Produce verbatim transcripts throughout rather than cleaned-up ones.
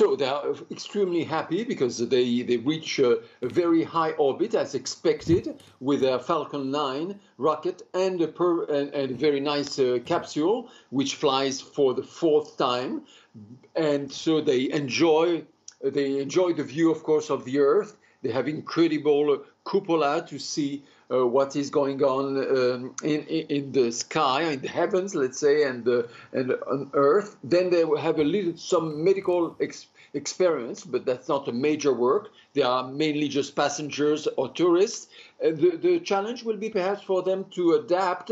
So they are extremely happy because they, they reach a, a very high orbit as expected with their Falcon nine rocket and a, per, and, and a very nice uh, capsule which flies for the fourth time. And so they enjoy, they enjoy the view, of course, of the Earth. They have incredible cupola to see uh, what is going on um, in, in the sky, in the heavens, let's say, and, uh, and on Earth. Then they will have a little, some medical ex experience, but that's not a major work. They are mainly just passengers or tourists. Uh, the, the challenge will be perhaps for them to adapt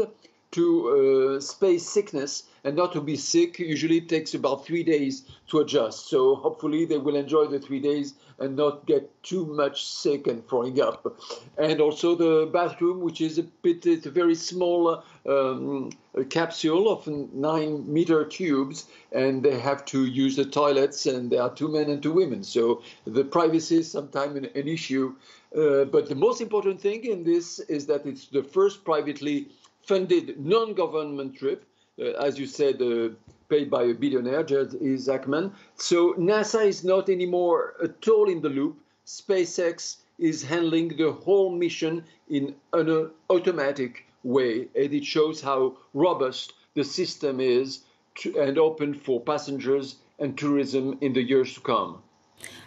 to uh, space sickness and not to be sick. Usually it takes about three days to adjust. So hopefully they will enjoy the three days and not get too much sick and throwing up. And also the bathroom, which is a bit, it's a very small um, a capsule of nine meter tubes, and they have to use the toilets, and there are two men and two women. So the privacy is sometimes an, an issue. Uh, but the most important thing in this is that it's the first privately funded non-government trip, uh, as you said, uh, paid by a billionaire, Jared Isaacman. So NASA is not anymore at all in the loop. SpaceX is handling the whole mission in an automatic way, and it shows how robust the system is to, and open for passengers and tourism in the years to come.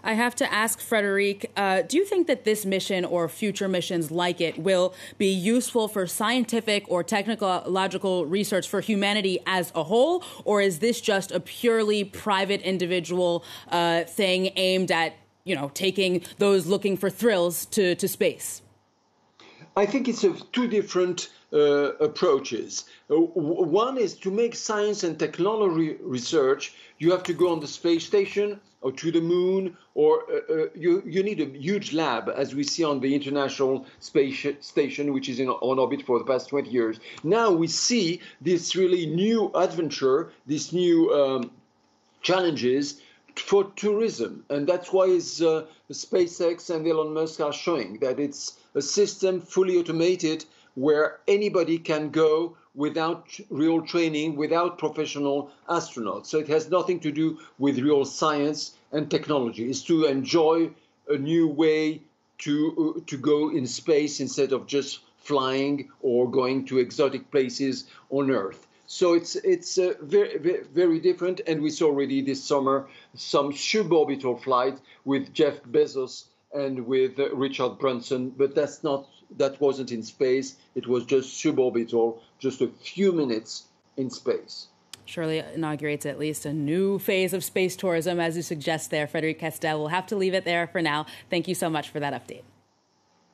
I have to ask, Frédéric, uh, do you think that this mission or future missions like it will be useful for scientific or technological research for humanity as a whole? Or is this just a purely private individual uh, thing aimed at, you know, taking those looking for thrills to, to space? I think it's a two different uh, approaches. Uh, one is to make science and technology research. You have to go on the space station or to the moon, or uh, uh, you, you need a huge lab, as we see on the International Space Station, which is in, on orbit for the past twenty years. Now we see this really new adventure, these new um, challenges for tourism. And that's why it's, uh, SpaceX and Elon Musk are showing that it's a system fully automated where anybody can go without real training, without professional astronauts. So it has nothing to do with real science and technology. It's to enjoy a new way to, uh, to go in space instead of just flying or going to exotic places on Earth. So it's, it's uh, very, very, very different. And we saw already this summer some suborbital flight with Jeff Bezos and with uh, Richard Branson, but that's not, that wasn't in space. It was just suborbital, just a few minutes in space. Surely inaugurates at least a new phase of space tourism, as you suggest there, Frédéric Castel. We'll have to leave it there for now. Thank you so much for that update.